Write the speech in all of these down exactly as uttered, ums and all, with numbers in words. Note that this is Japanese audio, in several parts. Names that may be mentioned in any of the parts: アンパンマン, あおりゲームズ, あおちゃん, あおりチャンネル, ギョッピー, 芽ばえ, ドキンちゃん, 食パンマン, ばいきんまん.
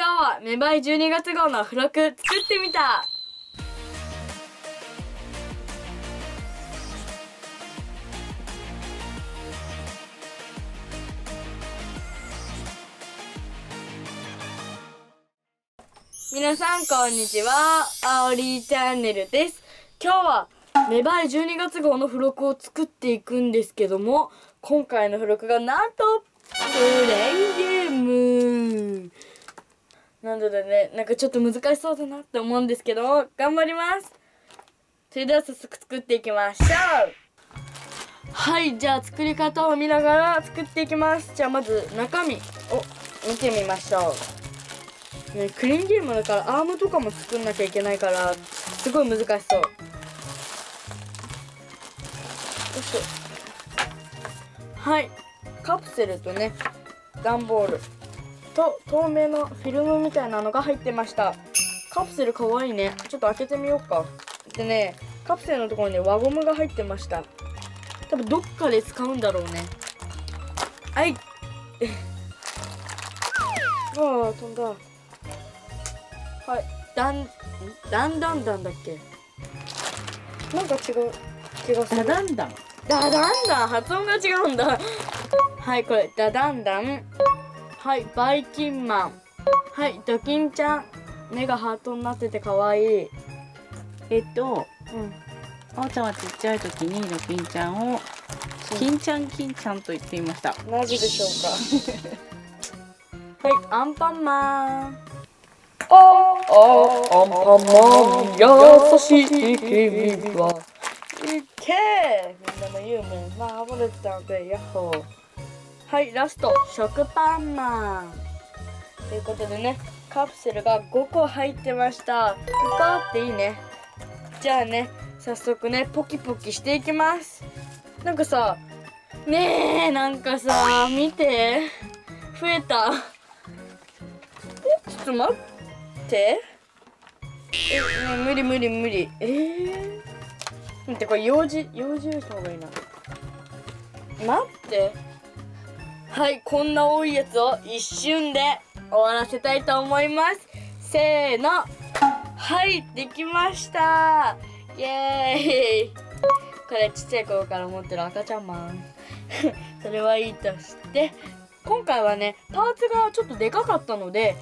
今日は芽ばえじゅうにがつ号の付録作ってみた。皆さんこんにちは、あおりチャンネルです。今日は芽ばえじゅうにがつ号の付録を作っていくんですけども、今回の付録がなんとプレイゲームなのでね、なんかちょっと難しそうだなって思うんですけど、頑張ります。それでは早速作っていきましょう。はい、じゃあ作り方を見ながら作っていきます。じゃあまず中身を見てみましょう。ね、クリーンゲームだからアームとかも作んなきゃいけないからすごい難しそう。よいしょ。はい、カプセルとね段ボールと透明のフィルムみたいなのが入ってました。カプセルかわいいね。ちょっと開けてみようか。でね、カプセルのところに輪ゴムが入ってました。多分どっかで使うんだろうね。はい。ああ、飛んだ。はい、だんだんだんだんだっけ、なんか違う気がする。だだんだんだだんだん、発音が違うんだ。はい、これだだんだん。はい、ばいきんまん。はい、ドキンちゃん。目がハートになっててかわいい。えっと、うん、あおちゃんはちっちゃい時にドキンちゃんをキンちゃんキンちゃんと言っていました。なぜでしょうか。はい、アンパンマン。ああ、アンパンマン、優しい君は。いけー、みんなの夢、まあ暴れてたので、ヤッホー。はい、ラスト、食パンマン。ということでね、カプセルがごこ入ってました。パーっていいね。じゃあね、早速ね、ポキポキしていきます。なんかさ、ねえ、なんかさ、見て。増えた。え、ちょっと待って。え、無理無理無理。えー、待って、これ用事用事用意した方がいいな。待って。はい、こんな多いやつを一瞬で終わらせたいと思います。せーの。はい、できました。イエーイ。これちっちゃい頃から持ってる赤ちゃんマン。それはいいとして、今回はねパーツがちょっとでかかったので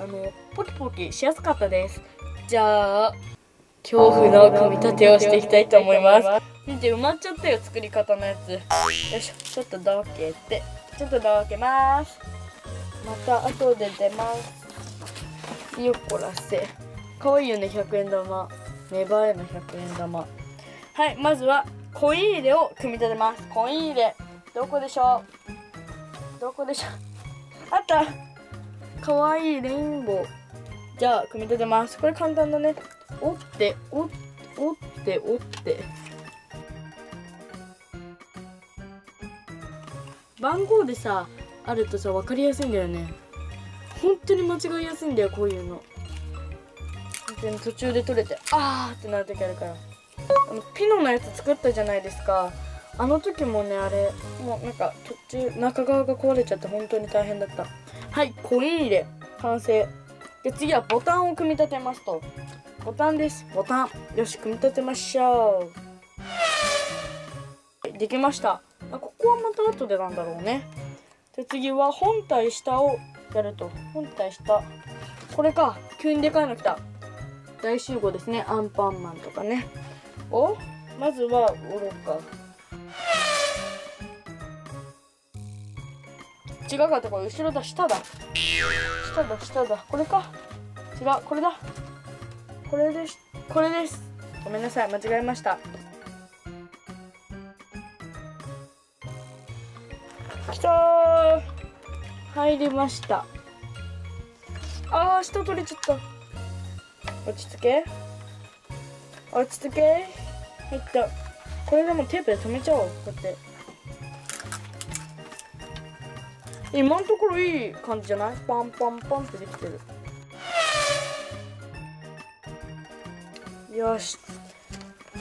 あのポキポキしやすかったです。じゃあ恐怖の組み立てをしていきたいと思います。見て、埋まっちゃったよ、作り方のやつ。よいしょ、ちょっとどけて、ちょっとどけます。また後で出ます。よっこらせ。かわいいよね、ひゃくえん玉。芽ばえのひゃくえん玉。はい、まずはコイン入れを組み立てます。コイン入れどこでしょう、どこでしょう。あった、かわいいレインボー。じゃあ組み立てます。これ簡単だね。折って折って折って番号でさあるとさ分かりやすいんだよね。本当に間違いやすいんだよ、こういうの。途中で取れてあーってなる時あるから。あのピノのやつ作ったじゃないですか。あの時もね、あれもうなんか途中中側が壊れちゃって本当に大変だった。はい、コイン入れ完成。で次はボタンを組み立てますと。ボタンです。ボタン。よし、組み立てましょう。できました。あ、ここはまた後でなんだろうね。で次は本体下をやると。本体下。これか。急にでかいのきた。大集合ですね。アンパンマンとかね。お、まずは折ろうか。違かった、これ後ろだ、下だ下だ下だ、これか。違う、これだ、これです、これです。ごめんなさい、間違えました。きたー、入りました。あー、下取れちゃった。落ち着け落ち着け。入った。これでもテープで止めちゃおう。だって今のところいい感じじゃない？パンパンパンってできてる。よし、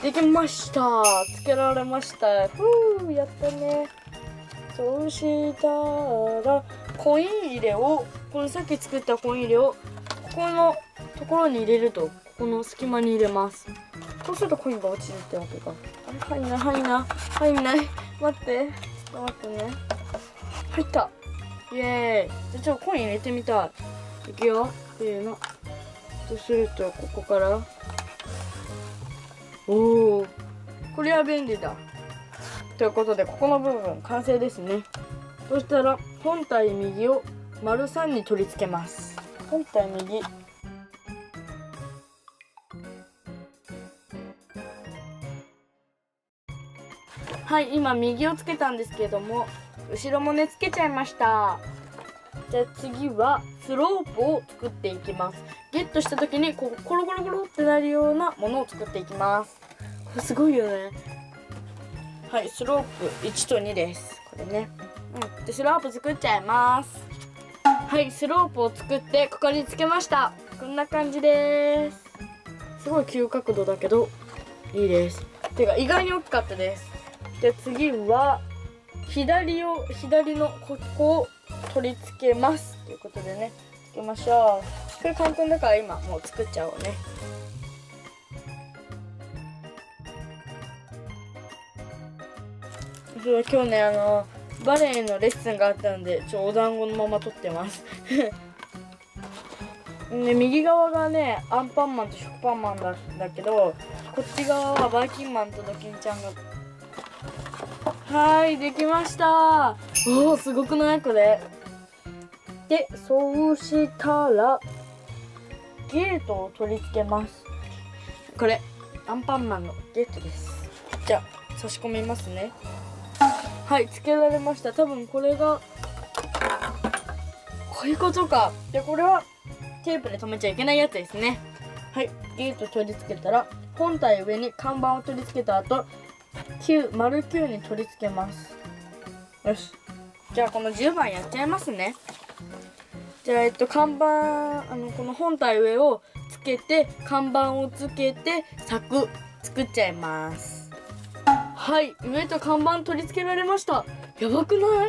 できました。つけられました。ふう、やったね。そうしたらコイン入れをこのさっき作ったコン入れをここのところに入れると、ここの隙間に入れます。そうするとコインが落ちるってわけか。あ、入んない入んない入んない。待ってちょっと待ってね。入った、イエーイ。じゃあちょっとコイン入れてみたい。いくよっていうの。そうするとここから、おお、これは便利だ。ということでここの部分完成ですね。そしたら本体右を丸さんに取り付けます。本体右、はい、今右をつけたんですけども、後ろもねつけちゃいました。じゃあ次はスロープを作っていきます。ゲットした時にこうコロコロコロってなるようなものを作っていきます。これすごいよね。はい、スロープいちとにです、これね。うん、でスロープ作っちゃいます。はい、スロープを作ってここにつけました。こんな感じです。すごい急角度だけどいいです。てか意外に大きかったです。じゃあ次は左を左のここを取り付けますということでね、つけましょう。これ簡単だから今もう作っちゃおうね。今日ね、あのバレエのレッスンがあったんで、ちょお団子のまま撮ってますね。右側がねアンパンマンと食パンマンだだけど、こっち側はバイキンマンとドキンちゃんが。はい、できました。おお、すごくない、これ。でそうしたらゲートを取り付けます。これアンパンマンのゲートです。じゃあ差し込みますね。はい、つけられました。多分これがこういうことか。でこれはテープで留めちゃいけないやつですね。はい、ゲート取り付けたら本体上に看板を取り付けた後、きゅうまるきゅうに取り付けます。よし、じゃあこのじゅうばんやっちゃいますね。じゃあえっと看板、あのこの本体上をつけて看板をつけて柵作っちゃいます。はい、上と看板取り付けられました。やばくな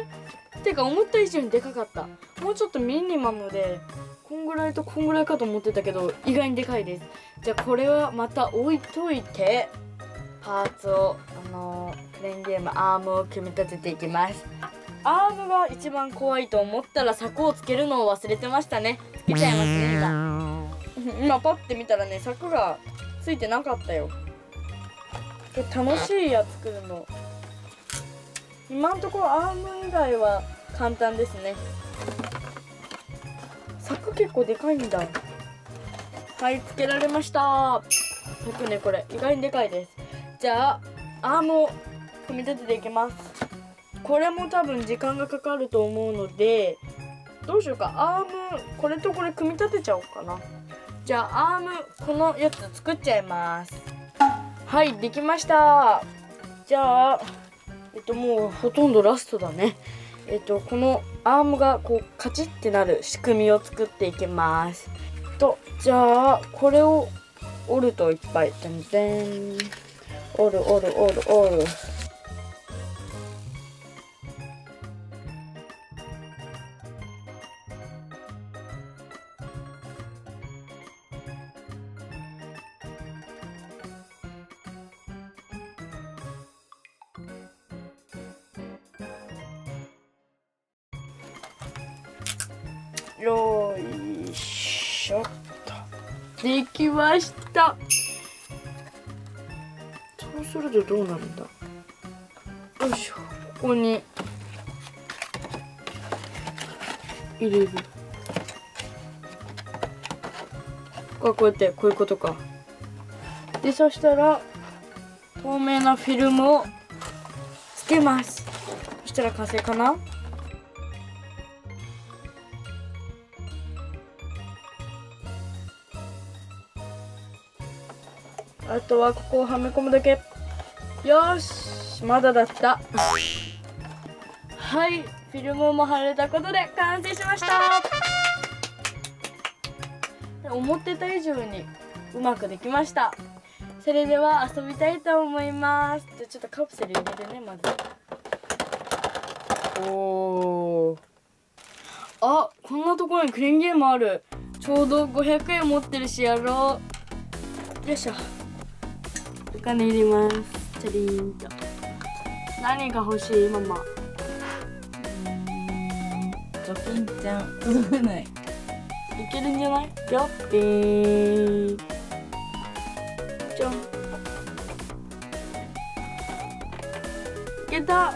い？てか思った以上にでかかった。もうちょっとミニマムでこんぐらいとこんぐらいかと思ってたけど、意外にでかいです。じゃあこれはまた置いといて、パーツを、あのー、クレーンゲームアームを組み立てていきます。アームが一番怖いと思ったら柵をつけるのを忘れてましたね。つけちゃいますね今今パッて見たらね、柵がついてなかったよ。楽しいや、作るの。今んところアーム以外は簡単ですね。柵結構でかいんだ。はい、つけられました。柵ね、これ意外にでかいです。じゃあアームを組み立てていきます。これも多分時間がかかると思うので、どうしようか、アームこれとこれ組み立てちゃおうかな。じゃあアームこのやつ作っちゃいます。はい、できました。じゃあえっともうほとんどラストだね。えっとこのアームがこうカチッってなる仕組みを作っていきます。とじゃあこれを折るといっぱい、全然おるおるおるおる。よいしょっと、できました。そうするとどうなるんだ。よいしょ、ここに入れる。こうやってこういうことか。でそしたら透明なフィルムをつけます。そしたら完成かな。あとはここをはめ込むだけ。よし、まだだった。はい、フィルムも貼れたことで完成しました。思ってた以上にうまくできました。それでは遊びたいと思います。じゃあちょっとカプセル入れてね、まず。おー、あ、こんなところにクレーンゲームある。ちょうどごひゃくえん持ってるしやろう。よいしょ、お金入れます。チャリーンと。何が欲しいママ？ドキンちゃん届かない。いけるんじゃない？ギョッピーじゃん。いけた。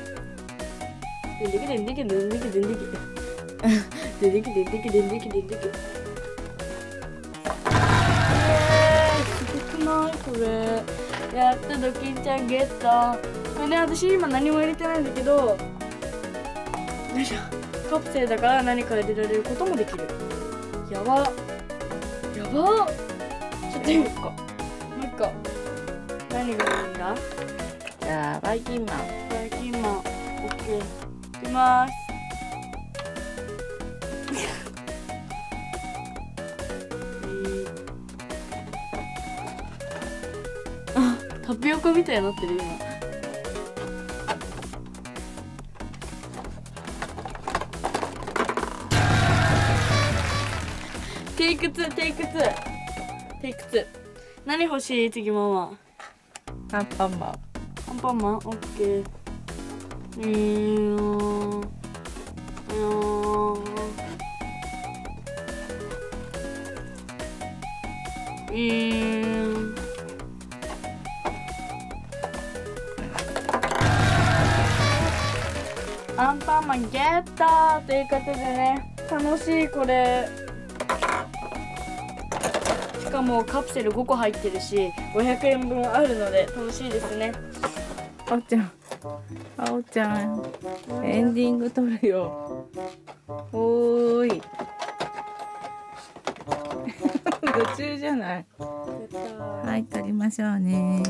でできでできでできでできでできでできでできででき。すごくないこれ？やったドキンちゃんゲット。これね、私今何も入れてないんだけど。よいしょ。カプセルだから何か入れられることもできる。やばやば。ちょっといいですか、もう一個何がいいんだ。じゃあバイキンマン、バイキンマン、オッケー、いきますあ、タピオカみたいになってる今。テイクツー、テイクツー、テイクツー。何欲しい次ママ？アンパンマン。アンパンマン、オッケー。えー、えー、えー。アンパンマンゲットーということでね、楽しいこれ。しかもカプセルごこ入ってるしごひゃくえんぶんあるので楽しいですね。あおちゃん、あおちゃんエンディング撮るよ。おーい途中じゃない。はい、撮りましょうね。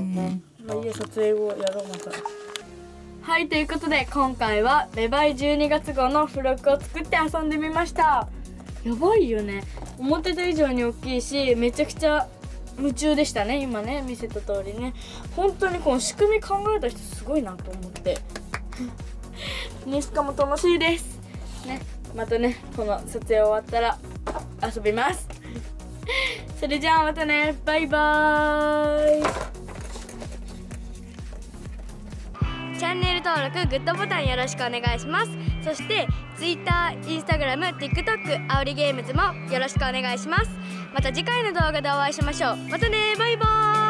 まあいいや、撮影後やろうまた。はい、ということで今回はレバイじゅうにがつごうの付録を作って遊んでみました。やばいよね、思ってた以上に大きいし、めちゃくちゃ夢中でしたね。今ね見せた通りね、本当にこの仕組み考えた人すごいなと思ってね、しかも楽しいですね。またねこの撮影終わったら遊びますそれじゃあまたね、バイバーイ。チャンネル登録、グッドボタンよろしくお願いします。そしてTwitter、Instagram、TikTok、あおりゲームズもよろしくお願いします。また次回の動画でお会いしましょう。またね、バイバーイ。